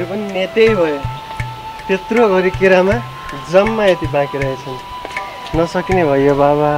भाइहरु पनि नेतै भए त्यत्रो गरी केरामा जम्मा यति बाँकी रहेछन् नसकिने भयो बाबा।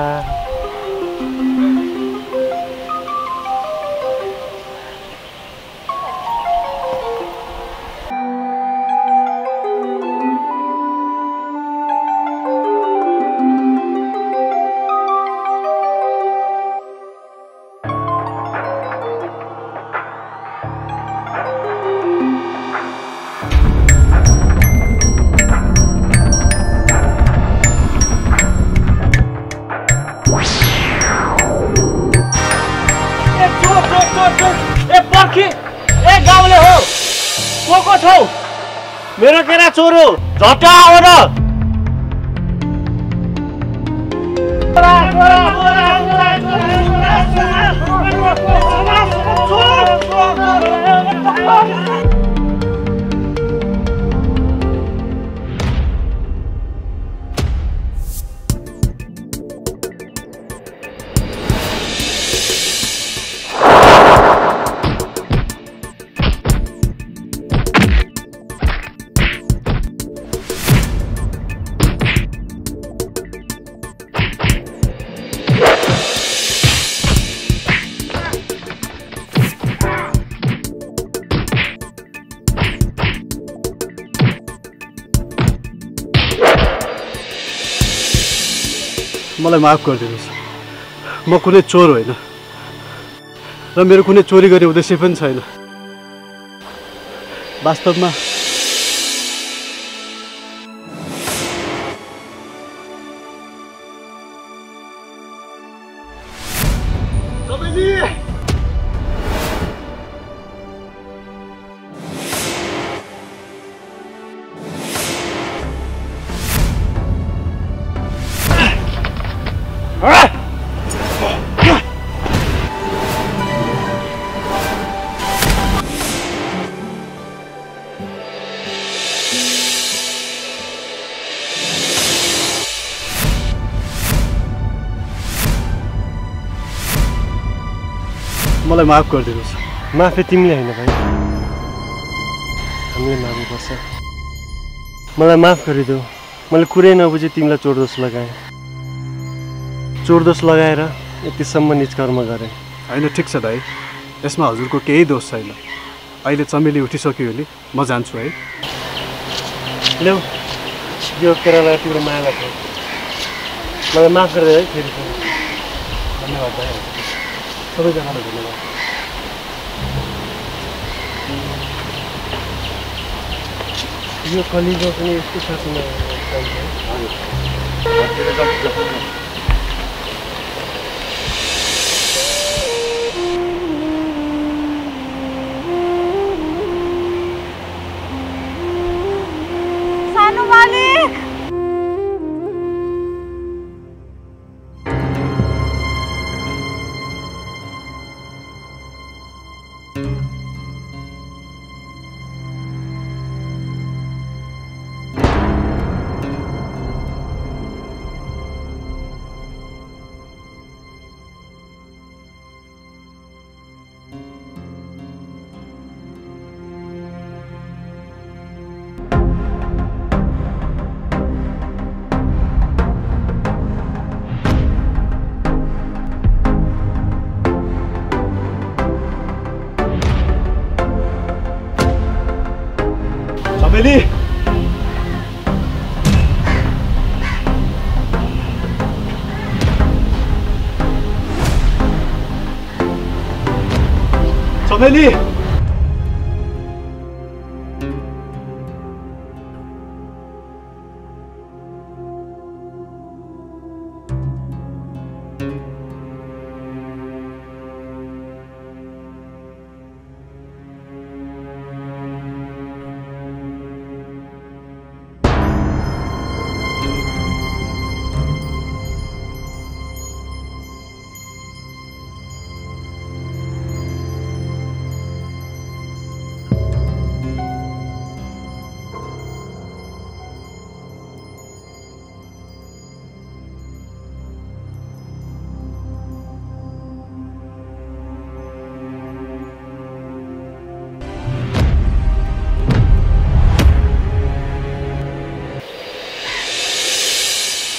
मेरो केरा चोरो झट्ट आऊ न मलाई माफ गरिदिनुस्। म कुनै चोर होइन र मेरो कुनै चोरी गर्ने उद्देश्य पनि छैन। वास्तवमा मलाई माफ गरिदिनुस्। माफी तिमीले हैन भाइ हामीले माग्नुपर्छ। मलाई माफ गरिदेऊ। मैले कुरै नबुझे तिमीलाई चोरदोष लगाएँ। चोरदोष लगाएर यतिसम्म निष्कर्म गरे हैन। ठीक छ दाइ, यसमा हजुरको केही दोष छैन। अहिले चमेली उठिसक्यो नि, म जान्छु है। ल्याउ यो केरालाई तिम्रो माया लाग्छ। मलाई माफ गरिदे है फेरि। धन्यवाद दाइ। सबैजनालाई धन्यवाद। यो कलिजो पनि यस्तो साथमा जान्छ। चमेली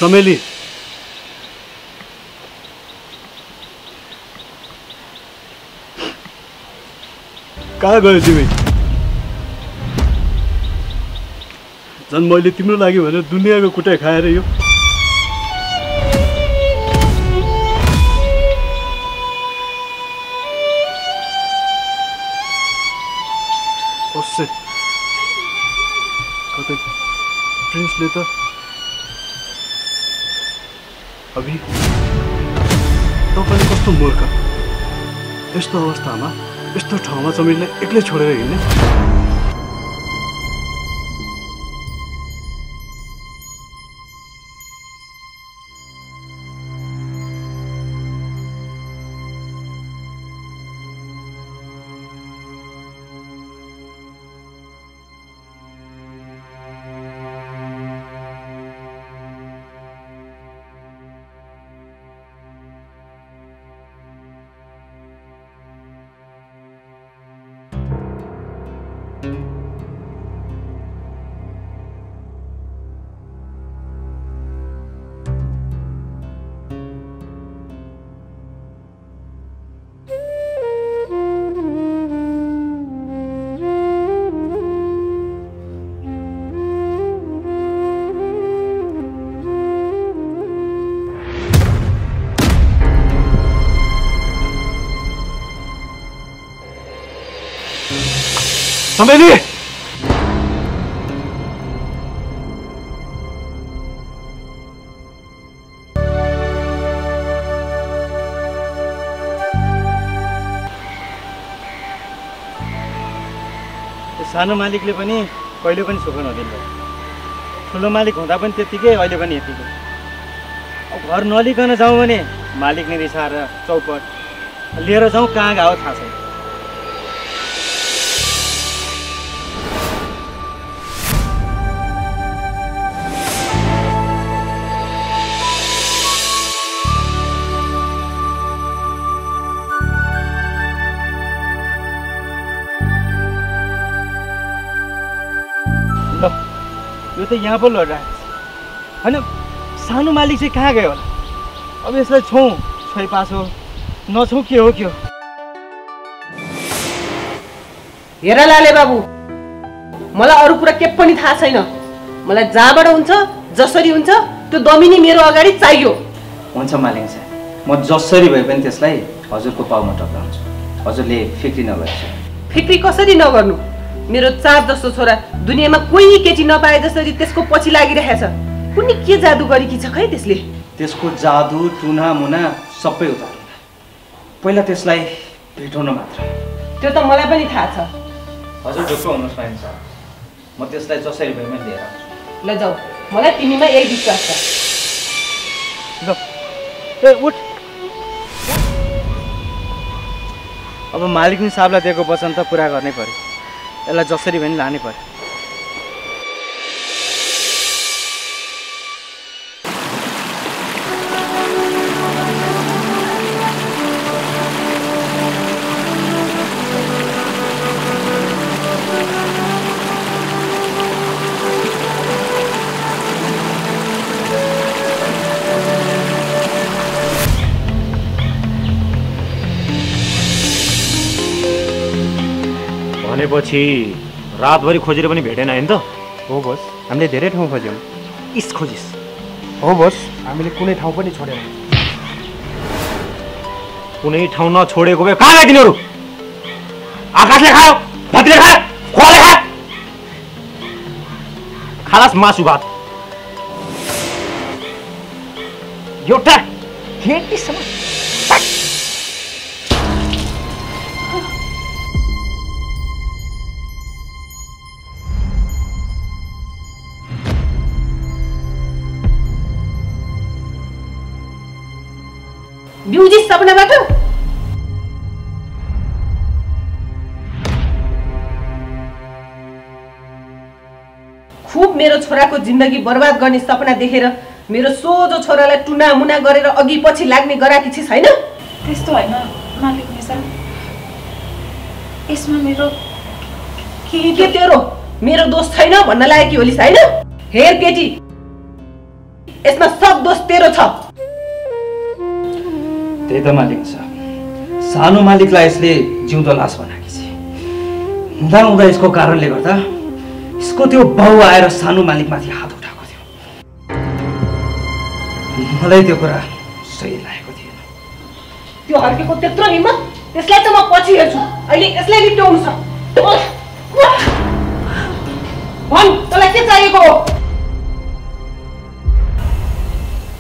चमेली कहाँ गयो तिमी? झन् मैले तिम्रो लागि भने दुनियाँको कुटे खाएर यो कतै प्रिन्सले त अभी तपाईले कस्तो मूर्ख यस्तो अवस्थामा यस्तो ठाउँमा चमेलीलाई एक्लै छोडेर हिँड्ने चमेली सानो मालिकले पनि कहिले पनि सुख नदिन्छ ठुलो मालिक हुँदा पनि त्यतिकै अहिले पनि यतिकै घर नलिकन जाऊँ भने मालिक नै रिसाएर चौपट लिएर जाऊँ कहाँ गयो थाहा छैन। यो तो यहाँ पो लडिरहेको हैन सानो मालिक चाहिँ कहाँ गयो होला अब यसलाई छौं छोई पासो नछौं के हो के हो। हेर लाले बाबू मलाई अरु कुरा के पनि थाहा छैन मलाई जहाँबाट हुन्छ जसरी हुन्छ त्यो दमिनी मेरो अगाडि चाहियो। हुन्छ मालिक साहब म जसरी भए पनि त्यसलाई हजुरको पाउमा टक्राउँछु हजुरले फिक्री नगर्छ। फिक्री कसरी नगर्नु मेरो चार जस्तो छोरा दुनिया में कोई केटी नपाए जसरी त्यसको पछि लागिरहेछ कुनै के जादू गरेकी छ खै त्यसले त्यसको जादू चुना मुना सबै उतार्नु पहिला त्यसलाई भेटाउन मात्र त्यो त मलाई पनि थाहा छ हजुर ढुक्क हुनुस् भएन सर म त्यसलाई जसरी भए पनि लिएर आउँछु ल जाऊ मलाई तिमीमा यही विश्वास छ ल ए उठ अब मालिकले साहबलाई दिएको वचन त पूरा गर्नै पर्यो यसलाई जसरी पनि लानै पर्यो। पछि रातभरि खोजेर पनि भेटेन हैन त हो बस हामीले धेरै ठाउँ खोज्यौं इस खोजिस हो बस हामीले कुनै ठाउँ पनि छोडेनौं कुनै ठाउँ नछोडेको भए कहाँ गए तिनीहरू आकाशले खायो धरतीले खायो खोले खायो खालास मासु भात एउटा केटीसम्म ब्यूजी सपना बाटो खूब मेरो छोरा को जिंदगी बर्बाद करने सपना देखेर मेरो सोझो छोरालाई टुना मुना गरेर अघि पछि लाग्ने गराकी छिस् हैन त्यस्तो हैन मालिक मिसा यसमा मेरो के तेरो मेरो दोष छैन भन्न लागेकी होलिस हैन हेर केटी यसमा सब दोष तेरो छ। त्यही त मालिक साहब, सानो मालिकलाई यसले जिउँदो लास बनाएको छ। हुँदा हुँदा यसको कारणले गर्दा यसको त्यो बाउ आएर सानो मालिकमाथि हात उठाएको थियो। मलाई त्यो कुरा सही लागेको थिएन। त्यो हर्केको त्यत्रो हिम्मत, त्यसलाई त म पछि हेर्छु, अहिले यसलाई लिटाउनु छ। भन, तँलाई के चाहिएको हो?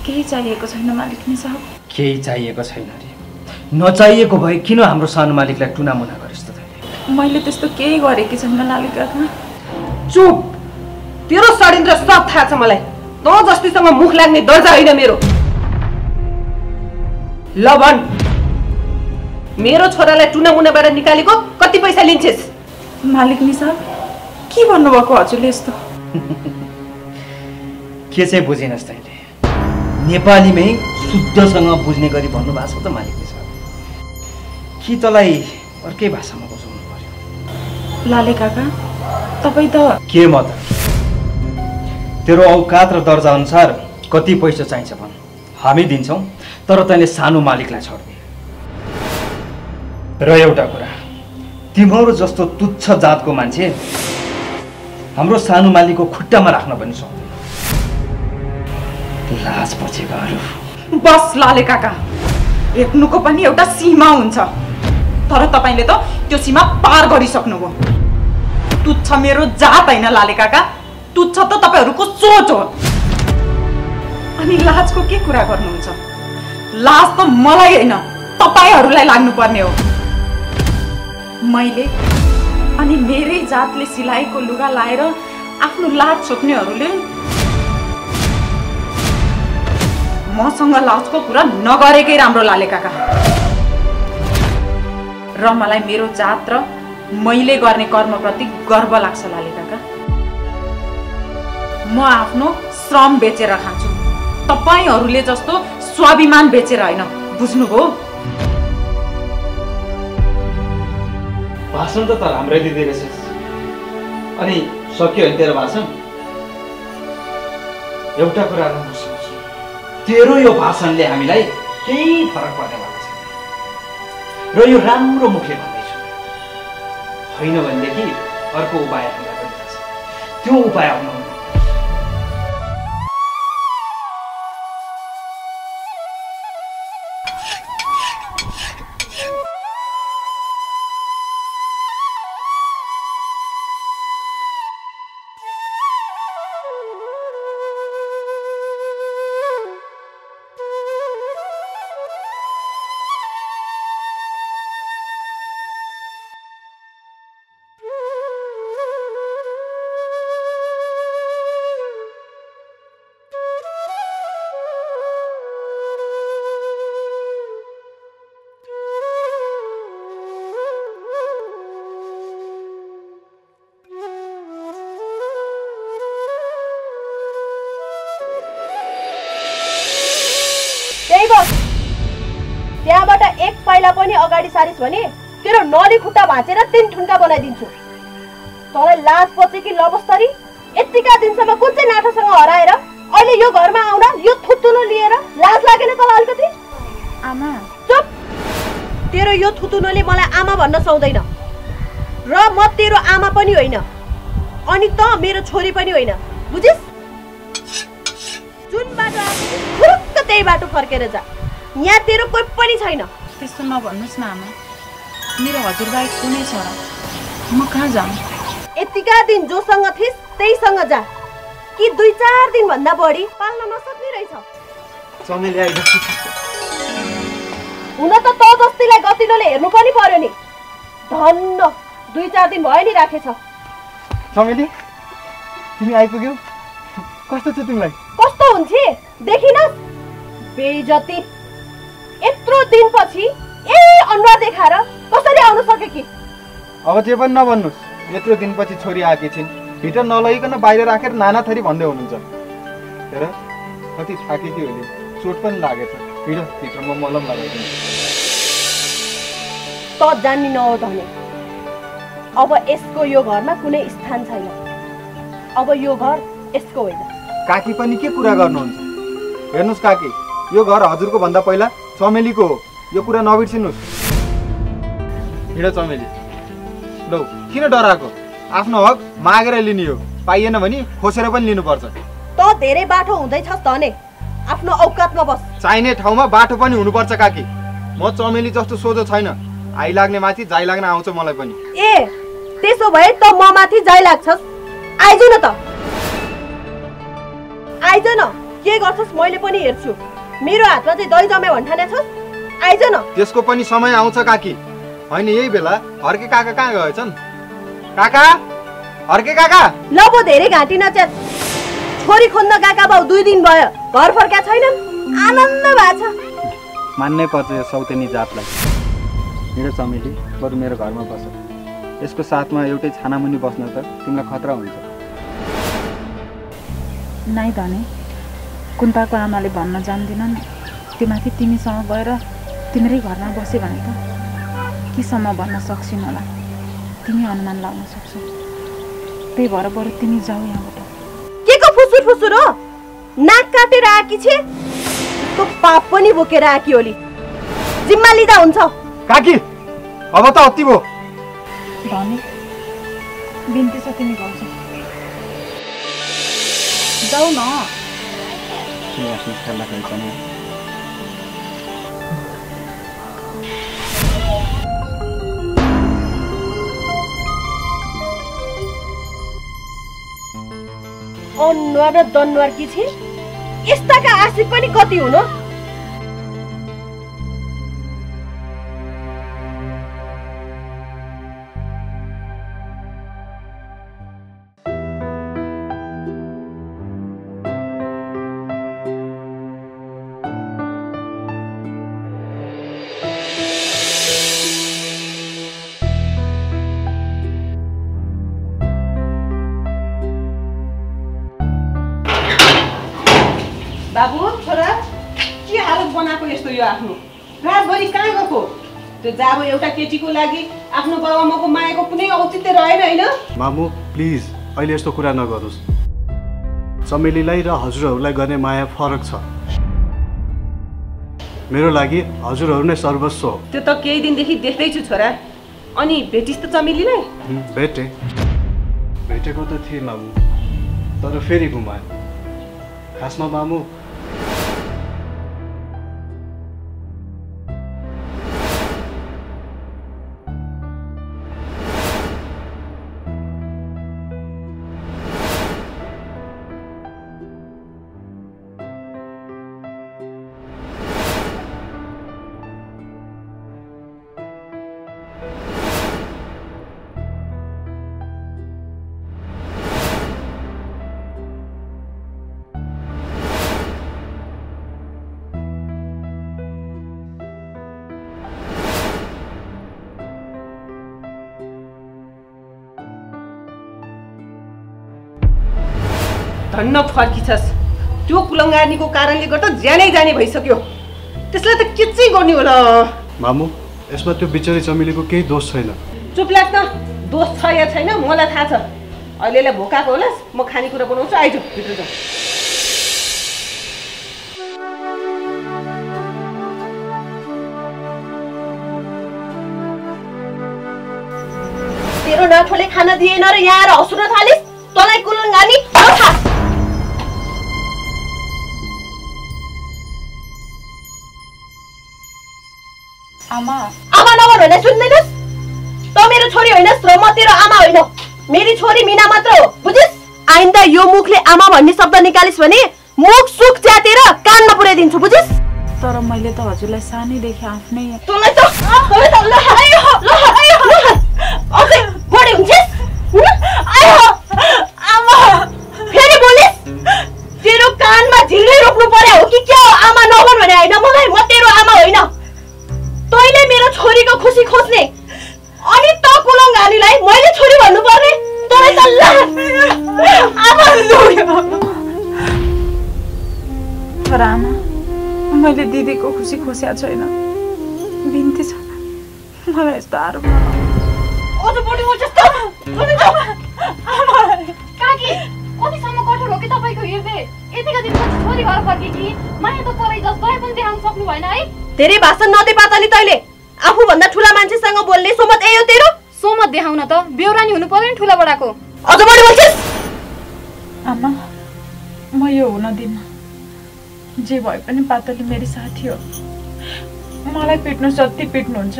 केही चाहिएको छैन मालिक नि साहब। केही चाहिएको छैन रे, नचाहिएको भए किन हाम्रो सानो मालिकलाई टुनामुना गरिस् त तैले? मैले त्यस्तो केही गरेकी छैन मालिक आत्मा। चुप, तेरो षड्यन्त्र सब थाहा छ मलाई। त जस्तीसँग मुख लाग्ने दर्जा होइन मेरो। ल भन, मेरो छोरालाई टुनामुनाबाट निकालेको कति पैसा लिन्छेस्? मालिक नि साहब, के भन्नुभएको हजुरले यस्तो? के चाहिँ बुझिनस् तैले? नेपालीमै शुद्धसँग बुझ्ने गरी भन्नुभएको छ त मालिकले साहब, कि तलाई अर्कै भाषामा बुझाउनु पर्यो? लाले काका, तपाईँ त के मत? तेरो औकात र दर्जा अनुसार कति पैसा चाहिन्छ भन, हामी दिन्छौँ, तर तैँले सानो मालिकलाई छोड्दिए। र एउटा कुरा, तिम्रो जस्तो तुच्छ जातको मान्छे हाम्रो सानो मालिकको खुट्टामा राख्न पनि सक्दैन। लाज पछेकाहरू। बस लाले काका, हेप्नुको पनि एउटा सीमा हुन्छ, तर तपाईले त त्यो सीमा पार गरिसक्नुभयो। तुच्छ मेरो जात हैन लाले काका, तुच्छ त तपाईहरुको सोच हो। अनि लाजको के कुरा गर्नुहुन्छ? लाज त मलाई हैन, तपाईहरुलाई लाग्नु पर्ने हो। मैले अनि मेरै जातले सिलाएको लुगा लाएर आफ्नो लाज छोप्नेहरुले मसँग लाजको कुरा नगरेकै राम्रो लाले काका। र मलाई मेरो जात र मैले गर्ने कर्मप्रति गर्व लाग्छ लाले काका। म आफ्नो श्रम बेचेर खान्छु, तपाईहरुले जस्तो स्वाभिमान बेचेर हैन, बुझ्नुभयो? भाषण त राम्रै दिँदै रहेछस्। अनि सक्यो हैन तेरो भाषण? एउटा कुरा राम्रोसँग, तेरो यो भाषणले हामीलाई केही फरक पर्ने भएको छैन, र यो राम्रो मुखले भन्दैछु। होइन भनेदेखि अर्को उपाय हामीलाई पनि थाहा छ, त्यो उपाय अप्नाउनु। अगाडि सारिस भने तेरो नली खुट्टा भाँचेर तीन ठुन्का बनाइदिन्छु। तँलाई लाज पचे कि लबस्तरी? यतिका दिनसम्म कुन चाहिँ नाथासँग हराएर अहिले यो घरमा आउँदा यो थुतुलो लिएर लाज लागेन तँलाई अलिकति? आमा चुप, तेरो यो थुतुलोले मलाई आमा भन्न सक्दैन, र म तेरो आमा पनि होइन, अनि त मेरो छोरी पनि होइन, बुझिस्? जुन बाटो आएको फुरुक्क त्यही बाटो फर्केर जा, यहाँ तेरो कोही पनि छैन। त्यस्तो नभन्नुहोस् न आमा, मेरो हजुरबाहेक कुनै छ? म कहाँ जाऊँ? यतिका दिन जोसँग थिइस् त्यहीसँग जा, कि दुई चार दिनभन्दा बढी पाल्न नसक्ने रहेछ। हुन त तँ जस्तीलाई गतिलोले हेर्नु पनि पर्यो नि, धन्न दुई चार दिन भयो नि राखेछ। चमेली, तिमी आइपुग्यौ, कस्तो छ तिमीलाई? कस्तो हुन्छ देखिनस्? बेइज्जती, यत्रो दिनपछि ए अनुहार देखाएर कसरी आउन सके कि? अब जे पनि नभन्नुस्, यत्रो दिनपछि छोरी आएकी छिन्, भित्र नलगिकन बाहिर राखेर नाना थरी भन्दै हुनुहुन्छ। हेर कति थाकेकी होली, चोट पनि लागेछ, हिँड भित्रमा मलम लगाइदिनु। त जान्ने नहो धने, अब यसको यो घरमा कुनै स्थान छैन, अब यो घर यसको होइन। काकी पनि के कुरा गर्नुहुन्छ? हेर्नुस् काकी यो घर हजुरको भन्दा पहिला चमेलीको हो। यो कुरा नबिर्सिनुस्। हिँड चमेली लौ, किन डराको? आफ्नो हक मागेर लिने हो, पाइएन भने खोसेर पनि लिनुपर्छ। त धेरै बाटो हुँदैछस् भने आफ्नो औकातमा बस। चाहिने ठाउँमा बाटो पनि हुनुपर्छ काकी। म चमेली जस्तो सोझो छैन। आइ लाग्ने माथि जाइ लाग्न आउँछ मलाई पनि। ए त्यसो भए त म माथि जाइ लाग्छस्? आइजु न त, आइज न। के गर्छस् मैले पनि हेर्छु। मेरो हातमा चाहिँ दही जमे भन्ठाने छस्। आइज न। त्यसको पनि समय आउँछ काकी। हैन यही बेला हर्के काका कहाँ गएछन्? काका हर्के काका लबो धेरै घाँटी नचेत। छोरी खोज्न काका बाउ 2 दिन भयो घर फर्का छैनन्। आनन्द भाछ। मान्नै पर्छ यो सौतेनी जातलाई। मेरो चमेली बरु मेरो घरमा बस। यसको साथमा एउटै छानामुनि बस्न त तिमीलाई खतरा हुन्छ। नाइ धने कुन्ताको आमाले भन्न जान्दिनन्। तिमाथि तिमीसँग गएर तिम्रै घरमा बसे भने त केसम्म भन्न सक्छिन होला। तिमी अनुमान लगाउन सक्छौ। त्यही भएर बरु तिमी जाऊ यहाँबाट। के को फुसुर फुसुर हो? नाक काटेर आकी छे। तो पाप पनि बोकेर आकी होली। जिम्मा लिदा हुन्छ काकी। अब त अति भो धनी। बिन्ती छ तिमी गाउँछौ। जाऊ न। अनुहार र दनुहार कि छ? यस्ताका आशिक पनि कति हुनु? जाबो एउटा केटीको लागि आफ्नो बाबुआमाको मायाको कुनै औचित्य रहेन हैन? मामु प्लिज अहिले यस्तो कुरा नगर्नुस्। चमेलीलाई र हजुरहरूलाई गर्ने माया फरक छ। मेरो लागि हजुरहरू नै सर्वस्व हो। त्यो त केही दिनदेखि देख्दै छु छोरा। अनि भेटिस् त चमेलीलाई? भेटे। भेटेको त थिए मामु, तर फेरि गुमाए। खासमा मामु धन्न फर्किछस्। त्यो कुलङ्गार्नीको कारणले गर्दा ज्यानै जाने भइसक्यो। त्यसलाई त के चाहिँ गर्ने होला? मामु यसमा त्यो बिचरी चमेलीको केही दोष छैन। चुप लाग्छ। दोष छ या छैन मलाई थाहा छ। अहिलेलाई भोकाको होलास्। म खानेकुरा बनाउँछु। आइज भित्र जाऊ। तेरो नाथोले खाना दिएन र यहाँ आएर हँसुन थालिस्। तँलाई कुलङ्गार्नी आमा आमा नभन भने सुन्दैनस्? त मेरो छोरी होइनस् र म तेरो आमा होइन। मेरी छोरी मिना मात्र हो, बुझिस्? आइन्दा यो मुखले आमा भन्ने शब्द निकालिस् भने मुख सुख च्यातेर कानमा पुर्याइदिन्छु, बुझिस्? तर मैले त हजुरलाई सानै देखे आफ्नै। तँलाई त ल हायो ल हायो अझै बढी हुन्छस्। आयो आमा फेरि बोलिस्? तेरो कानमा झिल्लै रोप्नु पर्यो हो कि के हो? आमा नभन भने हैन मलाई। म तेरो आमा होइन। तैले मेरो छोरीको खुशी खोज्ने अनि त कुलङ्गानीलाई मैले छोरी भन्नु पर्ने? तँलाई त आमा लुयो। तर आमा मैले दिदीको खुशी खोसेको छैन। बिन्ती छ मलाई यस्तो आरोप अझ बढी उठ्छस् त? आमा काकी कतिसम्म कठोर हो कि तपाईँको हृदय? यतिका दिनपछि छोरी धेरै भाषण नदेपा त नि तैले आफू भन्दा ठूला मान्छेसँग बोल्ने सोमत ए हो तेरो। सोमत देखाउन त बेउरानी हुनु पर्यो नि ठूला बडाको। अझ बढी बोल्छिस। आमा म यो हुन दिन्न। जे भए पनि पातली मेरो साथी हो। मलाई पिट्नु जति पिट्नु हुन्छ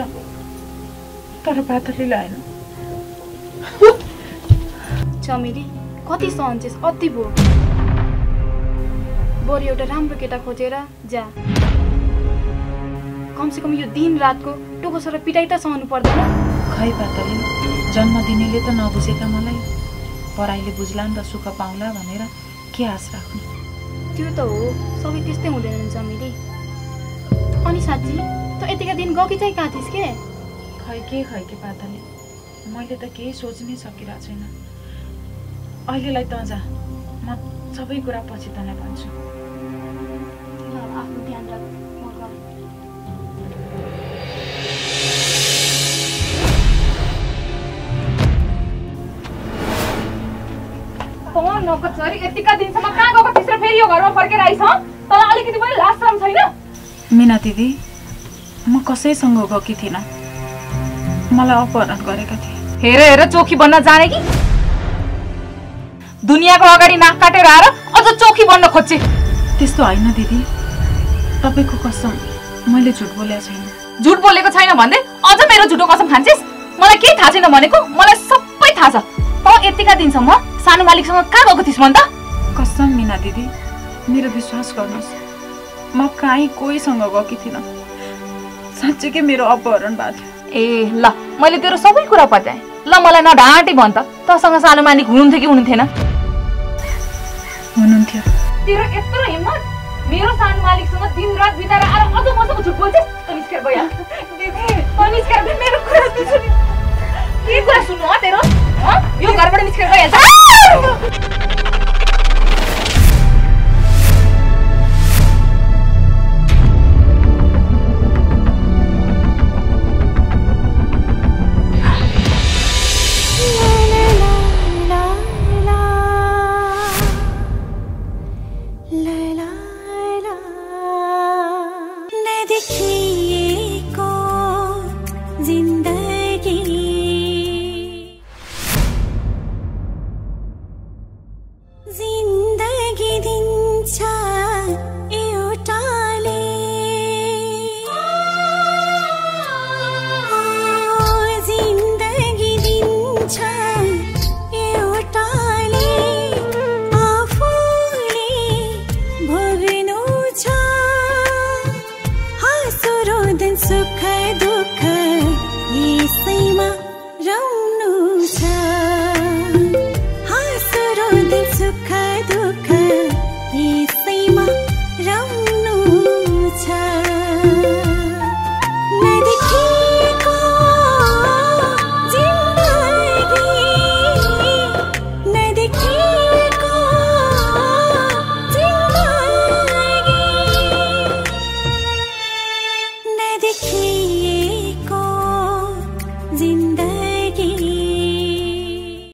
तर पातलीलाई हैन। चमेली कति सहन्छिस अति भो। बरु एउटा राम्रो केटा खोजेर जा। कम से कम यो दिन रात को टोको सर पिटाई त सहनु पर्दैन। खै पातली जन्मदिनले त नबुझेका मलाई पराइले बुझ्ला नि त सुख पाउला भनेर के आश राख्नु। त्यो त हो सबै त्यस्तै हुँदैन जमिली। अनि साच्ची त यतिका दिन गकी चाहिँ कहाँ थिस के? खै के पातली मैले त केही सोच्नै सकिरा छैन। अहिलेलाई त जा म सबै कुरा पछि तनै भन्छु। आफ्नो ध्यान राख। मीना दीदी म कसैसँग गएकी थिइन। मलाई अपहरण गरेका थिए। हेर हेर चोखी बन्न जाने कि दुनियाको अगाडि नाक काटेर आएर अझ चोखी बन्न खोज्छे। त्यस्तो हैन दिदी तपाईको कसम मैले झुट बोलेको छैन। झुट बोलेको छैन भन्दै अझ मेरो झुटो कसम खान्छेस। मलाई के थाहा छैन भनेको मलाई सबै थाहा छ। त यतिका दिनसम्म सानो मालिकसँग कहाँ गएको थिइस् भन् त? कसम मीना दिदी मेरो विश्वास गर्नुस् म कहीं कोहीसँग गएकी थिइन। साँच्चैकै मेरो अपहरण भएको थियो। ए ल मैले तेरो सबै कुरा पत्याएँ। ल मलाई नढाँटी भन् त। तसँग सानो मालिक हुनुहुन्थ्यो कि हुनुहुन्थेन? हुनुहुन्थ्यो। तेरो यत्रो हिम्मत मेरो सानो मालिकसँग दिन रात बिताएर आएर अझ मसँग झुट बोल्छस्। तनिस्केर भइया दिदी तनिस्केर मेरो कुरा सुन्छु नि। के कुरा सुन्नु हो तेरो? यो घरबाट निस्केर गइहाल्छ। दुख